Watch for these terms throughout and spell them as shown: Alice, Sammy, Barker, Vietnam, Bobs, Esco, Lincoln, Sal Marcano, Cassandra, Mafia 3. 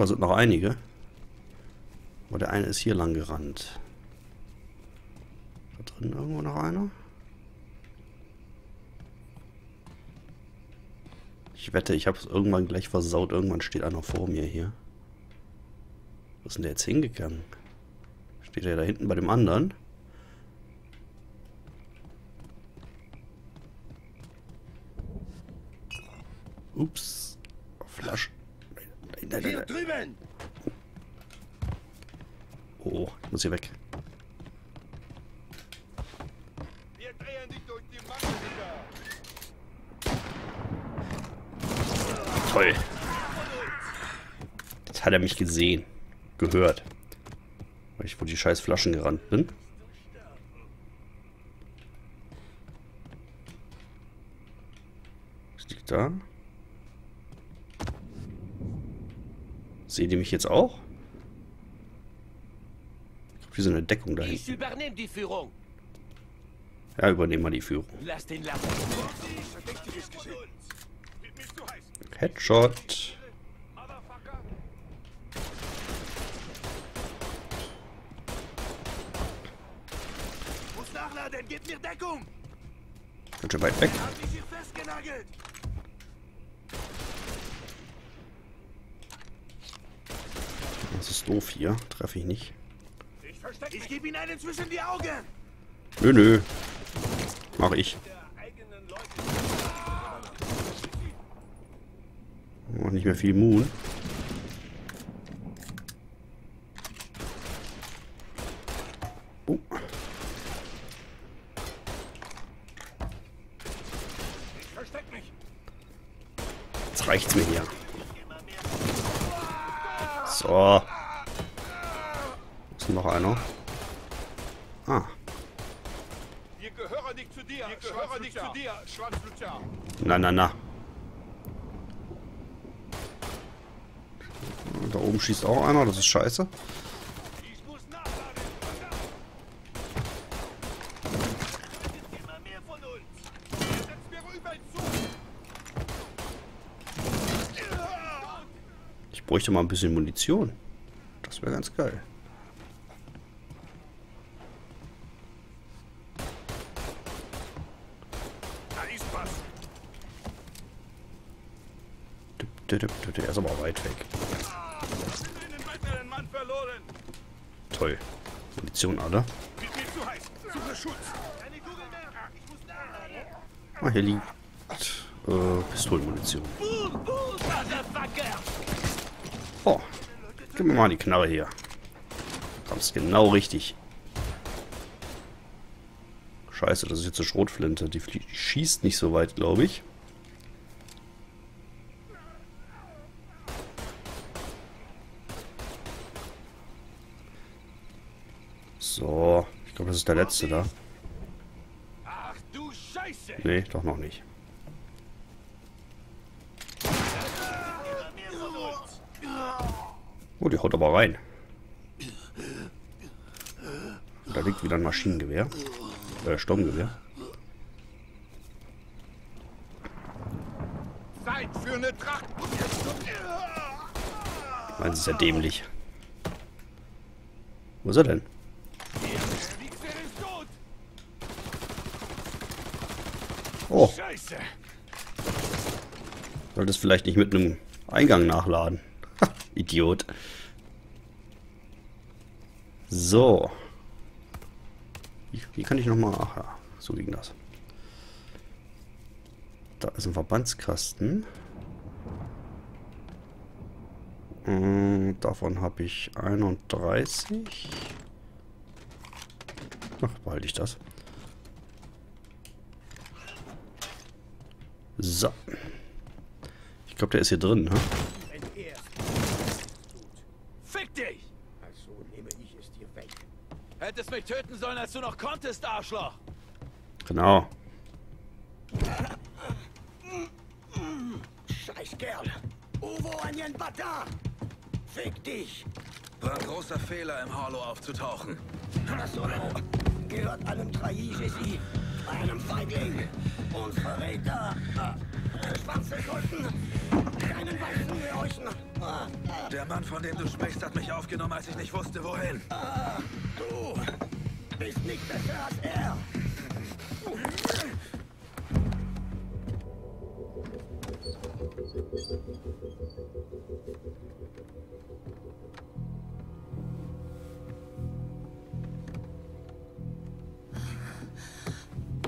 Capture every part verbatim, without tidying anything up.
Oh, da sind noch einige. Aber der eine ist hier lang gerannt. Da drin irgendwo noch einer? Ich wette, ich habe es irgendwann gleich versaut. Irgendwann steht einer vor mir hier. Wo ist denn der jetzt hingegangen? Steht der da hinten bei dem anderen? Ups. Flasche. Nein, nein, nein, nein. Hier drüben! Oh, ich muss hier weg. Wir drehen dich durch die Masse wieder. Toll. Jetzt hat er mich gesehen. Gehört. Weil ich vor die scheiß Flaschen gerannt bin. Was liegt da? Seht ihr mich jetzt auch? Wie so eine Deckung dahin. Ich übernehme die Führung. Ja, übernehmen wir die Führung. Lass den Lappen. Headshot. Muss nachladen, gib mir Deckung. Ganz schön weit weg. Das ist doof hier. Treffe ich nicht. Ich gebe ihnen einen zwischen die Augen. Nö, nö. Mach ich. Oh, nicht mehr viel Moon. Oh. Jetzt reicht's mir hier. So. Noch einer. Ah. Wir gehören nicht zu dir. Wir gehören nicht zu dir, Schwanzlutscher. Na, na, na. Da oben schießt auch einer. Das ist scheiße. Ich muss nachladen. Das ist immer mehr von uns. Jetzt setzt mir rüber zu. Ich bräuchte mal ein bisschen Munition. Das wäre ganz geil. Der ist aber weit weg. Toll. Munition alle. Ah, hier liegt äh, Pistolenmunition. Oh, gib mir mal die Knarre hier. Kommst genau richtig. Scheiße, das ist jetzt eine Schrotflinte. Die, die schießt nicht so weit, glaube ich. So, ich glaube, das ist der letzte da. Ach du Scheiße! Nee, doch noch nicht. Oh, die haut aber rein. Und da liegt wieder ein Maschinengewehr. Äh, Sturmgewehr. Zeit für eine Tracht! Nein, das ist ja dämlich. Wo ist er denn? Oh. Sollte es vielleicht nicht mit einem Eingang nachladen. Ha, Idiot. So. Wie kann ich nochmal... Ach ja, so ging das. Da ist ein Verbandskasten. Und davon habe ich einunddreißig. Ach, behalte ich das. So. Ich glaube, der ist hier drin, ne? Fick dich! Also nehme ich es dir weg. Hättest mich töten sollen, als du noch konntest, Arschloch! Genau. Scheiß Kerl! Uwo an den Batter! Fick dich! War ein großer Fehler, im Harlow aufzutauchen. Das Solo gehört einem Trahi-Gessi, einem Feigling. Und Verräter, äh, schwarze Schulden, keinen weißen Gehäuschen. Der Mann, von dem du sprichst, hat mich aufgenommen, als ich nicht wusste, wohin. Ah, du bist nicht besser als er.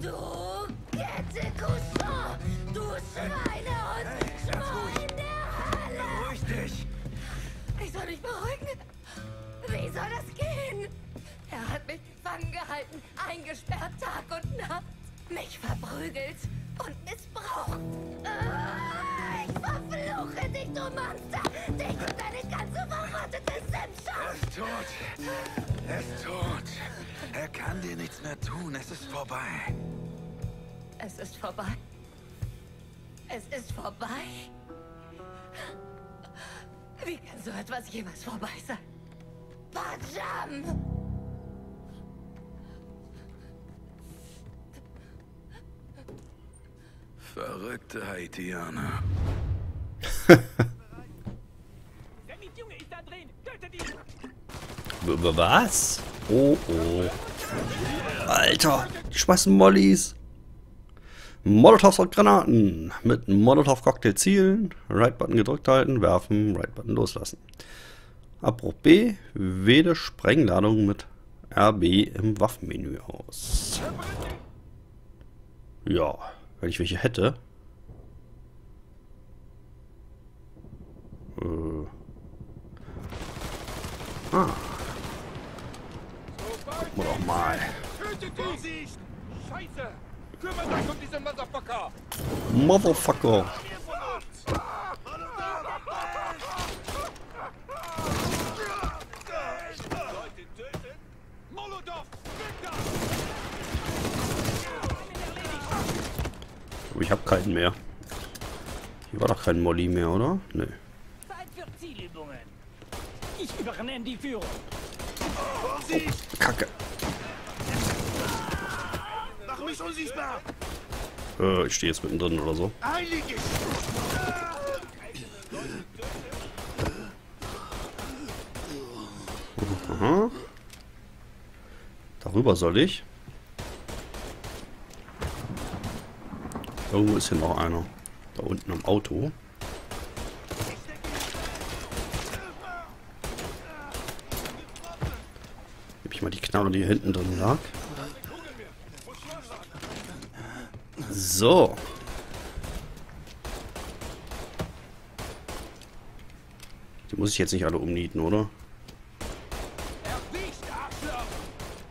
Du Ketzekusser! Du Schreiner und hey, Schwur in der Halle! Beruhig dich! Ich soll mich beruhigen? Wie soll das gehen? Er hat mich gefangen gehalten, eingesperrt Tag und Nacht, mich verprügelt und missbraucht. Ah, ich verfluche dich, du Monster! Dich und deine ganze verrottete Simmschaft! Er ist tot! Er ist tot! Er kann dir nichts mehr tun, es ist vorbei. Es ist vorbei. Es ist vorbei. Wie kann so etwas jemals vorbei sein? Badjam! Verrückte Haitianer. Was? Oh, oh. Alter, die schmeißen Mollys. Molotows und Granaten. Mit Molotow-Cocktail zielen, Right-Button gedrückt halten, werfen, Right-Button loslassen. Abbruch B, wähle Sprengladung mit R B im Waffenmenü aus. Ja, wenn ich welche hätte. Äh. Ah. Guck mal doch mal. Scheiße! Kümmert euch um diese Motherfucker! Motherfucker! Ich hab keinen mehr. Hier war doch kein Molly mehr, oder? Nee. Zeit für Zielübungen. Ich übernehme die Führung. Oh, Kacke. Mich unsichtbar. Äh, ich stehe jetzt mittendrin oder so. Heiliges. Aha. Darüber soll ich. Irgendwo ist hier noch einer. Da unten am Auto. Gib ich mal die Knarre, die hier hinten drin lag. So. Die muss ich jetzt nicht alle umnieten, oder?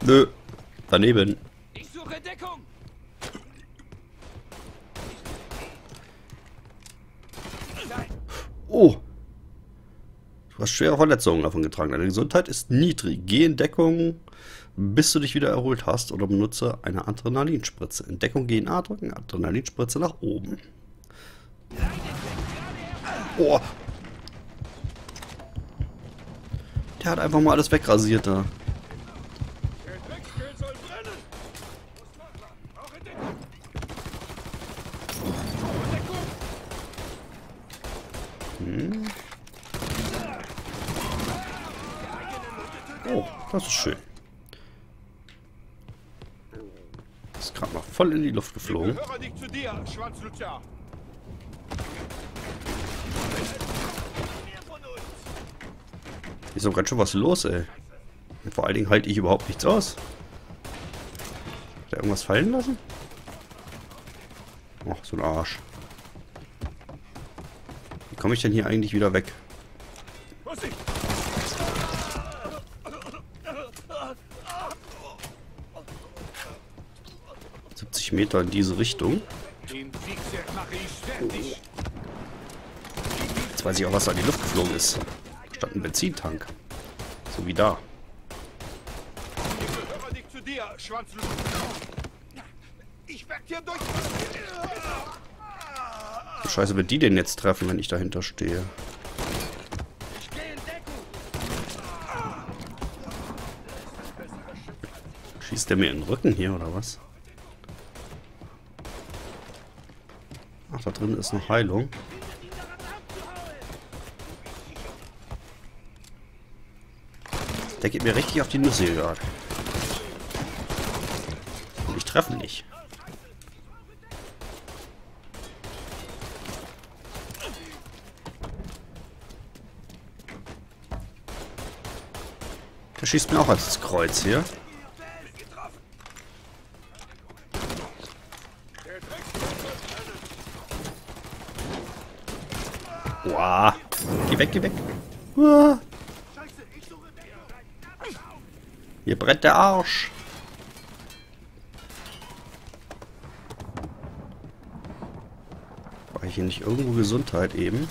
Nö. Daneben. Ich suche Deckung. Oh. Du hast schwere Verletzungen davon getragen. Deine Gesundheit ist niedrig. Geh in Deckung, bis du dich wieder erholt hast, oder benutze eine Adrenalinspritze. In Deckung gehen A drücken, Adrenalinspritze nach oben. Oh. Der hat einfach mal alles wegrasiert da. Hm. Oh, das ist schön. Ist gerade mal voll in die Luft geflogen. Ist doch ganz schön was los, ey. Und vor allen Dingen halte ich überhaupt nichts aus. Hat er irgendwas fallen lassen? Ach, so ein Arsch. Wie komme ich denn hier eigentlich wieder weg? Meter in diese Richtung. Jetzt weiß ich auch, was da in die Luft geflogen ist. Statt ein Benzintank. So wie da. Scheiße, wird die denn jetzt treffen, wenn ich dahinter stehe? Schießt der mir in den Rücken hier, oder was? Da drin ist noch Heilung. Der geht mir richtig auf die Nüsse gerade. Und ich treffe nicht. Der schießt mir auch als Kreuz hier. Wow. Geh weg, geh weg. Uah. Hier brennt der Arsch. War ich hier nicht irgendwo Gesundheit eben?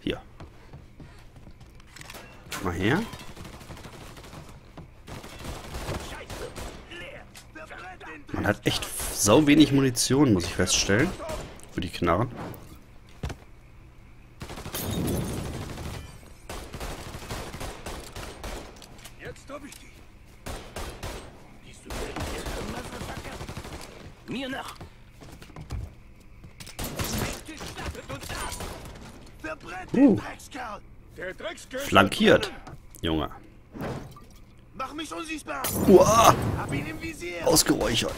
Hier. Mal her. Man hat echt sau wenig Munition, muss ich feststellen. Für die Knarren. Mir nach! Uh. Flankiert, Junge. Mach mich unsichtbar. Uah. Hab ihn im Visier. Ausgeräuchert.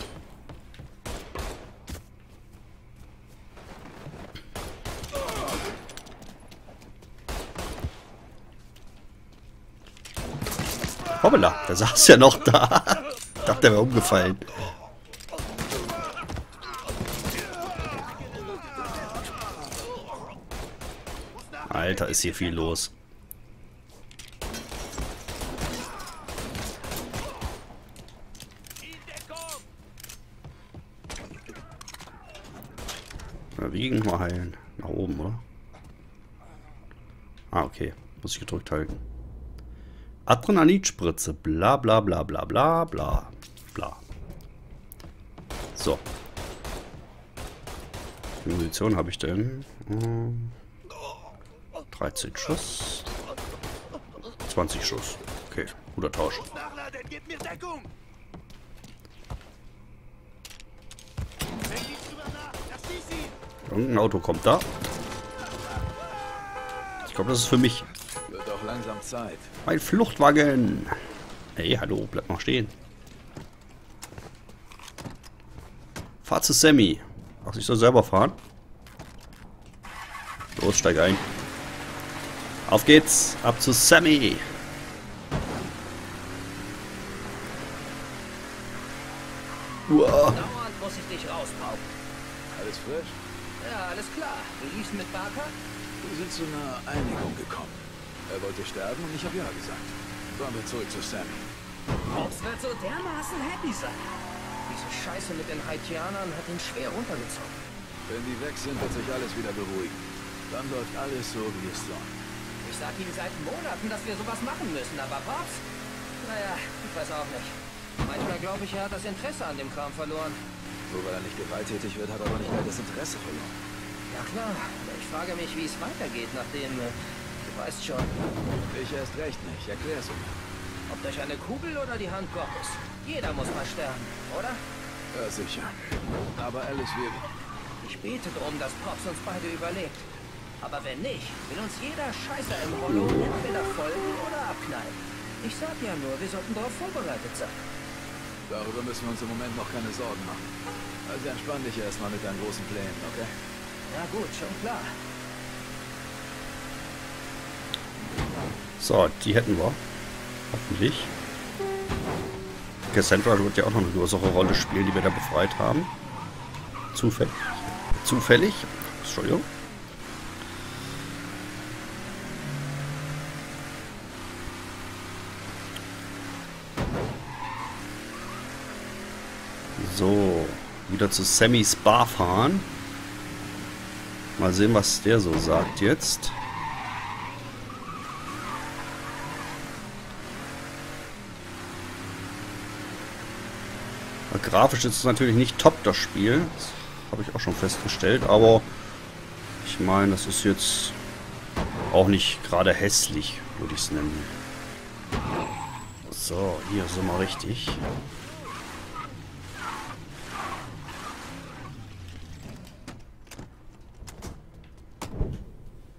Hoppala, der saß ja noch da. Dachte, er wäre umgefallen. Alter, ist hier viel los. Wiegen wir heilen. Nach oben, oder? Ah, okay. Muss ich gedrückt halten. Adrenalinspritze. Bla bla bla bla bla bla bla. So. Wie viel Munition habe ich denn? Hm. dreizehn Schuss. zwanzig Schuss. Okay, guter Tausch. Irgendein Auto kommt da. Ich glaube, das ist für mich. Wird auch langsam Zeit. Mein Fluchtwagen. Hey, hallo, bleib mal stehen. Fahr zu Sammy. Ach, ich soll selber fahren? Los, steig ein. Auf geht's, ab zu Sammy. Wow. Dauernd muss ich dich rauspauken. Alles frisch? Ja, alles klar. Wie lief's mit Barker? Wir sind zu einer Einigung gekommen. Er wollte sterben und ich habe ja gesagt. Fahren wir zurück zu Sammy. Bobs wird so dermaßen happy sein. Diese Scheiße mit den Haitianern hat ihn schwer runtergezogen. Wenn die weg sind, wird sich alles wieder beruhigen. Dann läuft alles so, wie es soll. Ich sag ihm seit Monaten, dass wir sowas machen müssen, aber Bobs? Naja, ich weiß auch nicht. Manchmal glaube ich, er hat das Interesse an dem Kram verloren. Nur weil er nicht gewalttätig wird, hat er aber nicht mehr das Interesse verloren. Ja klar, ich frage mich, wie es weitergeht, nachdem... Du weißt schon. Ich erst recht nicht, erklär's mir. Ob durch eine Kugel oder die Hand Gottes. Jeder muss mal sterben, oder? Ja, sicher. Aber Alice will. Ich bete drum, dass Bobs uns beide überlebt. Aber wenn nicht, will uns jeder Scheißer im Rollo entweder folgen oder abknallen. Ich sag ja nur, wir sollten darauf vorbereitet sein. Darüber müssen wir uns im Moment noch keine Sorgen machen. Also entspann dich erstmal mit deinen großen Plänen, okay? Ja gut, schon klar. So, die hätten wir. Hoffentlich. Cassandra wird ja auch noch eine größere Rolle spielen, die wir da befreit haben. Zufällig. Zufällig? Entschuldigung. So, wieder zu Sammys Bar fahren. Mal sehen, was der so sagt jetzt. Grafisch ist es natürlich nicht top, das Spiel. Das habe ich auch schon festgestellt, aber ich meine, das ist jetzt auch nicht gerade hässlich, würde ich es nennen. So, hier sind wir richtig.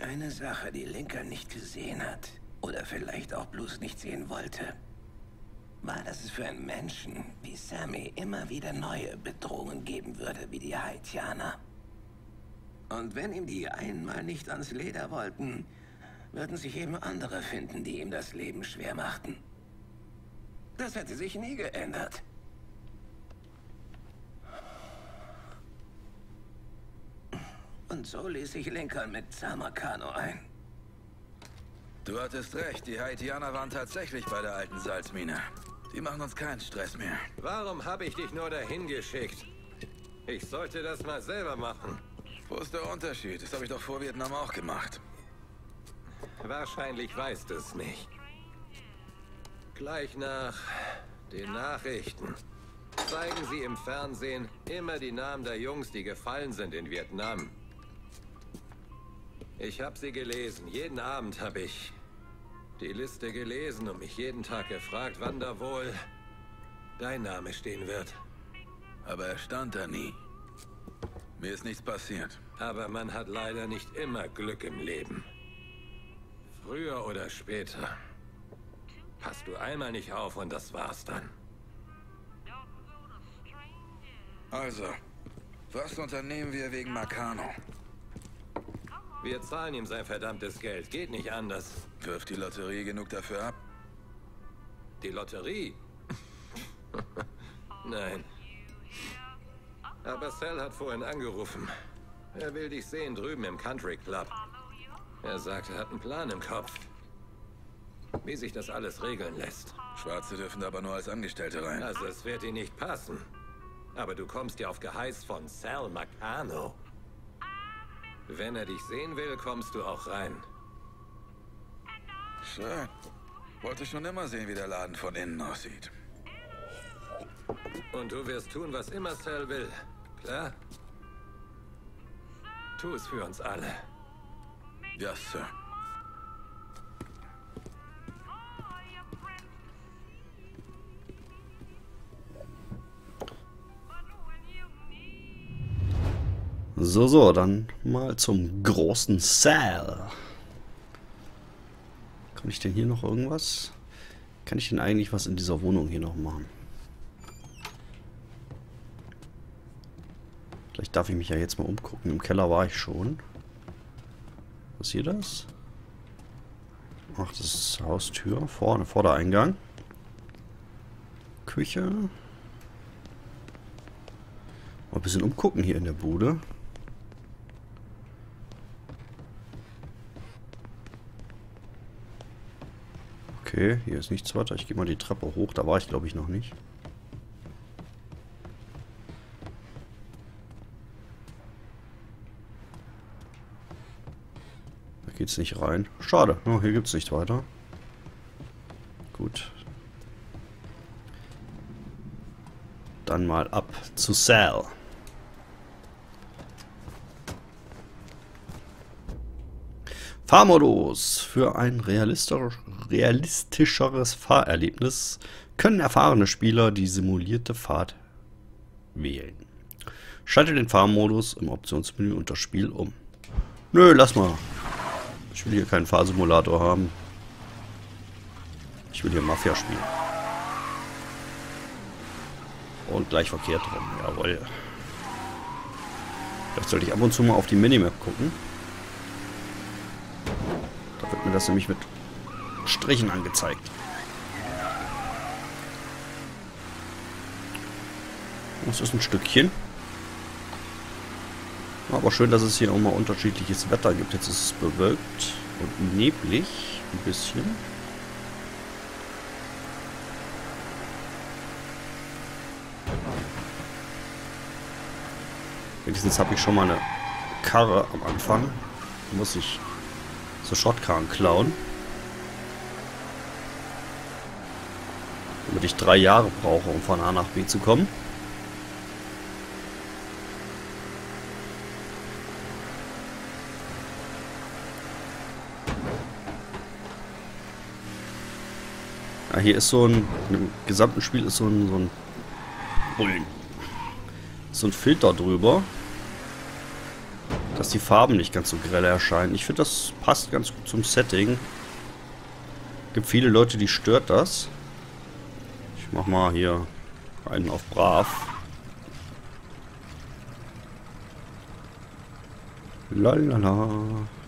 eine Sache, die Lincoln nicht gesehen hat. Oder vielleicht auch bloß nicht sehen wollte. War, dass es für einen Menschen wie Sammy immer wieder neue Bedrohungen geben würde, wie die Haitianer. Und wenn ihm die einmal nicht ans Leder wollten, würden sich eben andere finden, die ihm das Leben schwer machten. Das hätte sich nie geändert. Und so ließ ich Lincoln mit Sal Marcano ein. Du hattest recht, die Haitianer waren tatsächlich bei der alten Salzmine. Die machen uns keinen Stress mehr. Warum habe ich dich nur dahin geschickt? Ich sollte das mal selber machen. Wo ist der Unterschied? Das habe ich doch vor Vietnam auch gemacht. Wahrscheinlich weißt du es nicht. Gleich nach den Nachrichten zeigen sie im Fernsehen immer die Namen der Jungs, die gefallen sind in Vietnam. Ich habe sie gelesen. Jeden Abend habe ich die Liste gelesen und mich jeden Tag gefragt, wann da wohl dein Name stehen wird. Aber er stand da nie. Mir ist nichts passiert. Aber man hat leider nicht immer Glück im Leben. Früher oder später. Passt du einmal nicht auf und das war's dann. Also, was unternehmen wir wegen Marcano? Wir zahlen ihm sein verdammtes Geld. Geht nicht anders. Wirft die Lotterie genug dafür ab? Die Lotterie? Nein. Aber Sal hat vorhin angerufen. Er will dich sehen drüben im Country Club. Er sagt, er hat einen Plan im Kopf. Wie sich das alles regeln lässt. Schwarze dürfen aber nur als Angestellte rein. Also es wird ihnen nicht passen. Aber du kommst ja auf Geheiß von Sal Marcano. Wenn er dich sehen will, kommst du auch rein. Schön. Wollte schon immer sehen, wie der Laden von innen aussieht. Und du wirst tun, was immer Sal will. Klar? Tu es für uns alle. Ja, Sir. So, so, dann mal zum großen Sal. Kann ich denn hier noch irgendwas? Kann ich denn eigentlich was in dieser Wohnung hier noch machen? Vielleicht darf ich mich ja jetzt mal umgucken. Im Keller war ich schon. Was ist hier das? Ach, das ist Haustür. Vorne, Vordereingang. Küche. Mal ein bisschen umgucken hier in der Bude. Okay, hier ist nichts weiter. Ich gehe mal die Treppe hoch. Da war ich, glaube ich, noch nicht. Da geht's nicht rein. Schade. Oh, hier gibt's nicht weiter. Gut. Dann mal ab zu Sal. Fahrmodus. Für ein realistisch, realistischeres Fahrerlebnis können erfahrene Spieler die simulierte Fahrt wählen. Schalte den Fahrmodus im Optionsmenü unter Spiel um. Nö, lass mal. Ich will hier keinen Fahrsimulator haben. Ich will hier Mafia spielen. Und gleich verkehrt rum. Jawohl. Vielleicht sollte ich ab und zu mal auf die Minimap gucken. Wird mir das nämlich mit Strichen angezeigt. Das ist ein Stückchen. Aber schön, dass es hier auch mal unterschiedliches Wetter gibt. Jetzt ist es bewölkt und neblig. Ein bisschen. Wenigstens habe ich schon mal eine Karre am Anfang. Da muss ich so Shotgun klauen. Damit ich drei Jahre brauche, um von A nach B zu kommen. Ja, hier ist so ein... Im gesamten Spiel ist so ein... So ein, so ein Filter drüber. dass die Farben nicht ganz so grell erscheinen. Ich finde, das passt ganz gut zum Setting. Gibt viele Leute, die stört das. Ich mach mal hier einen auf brav. Lalala.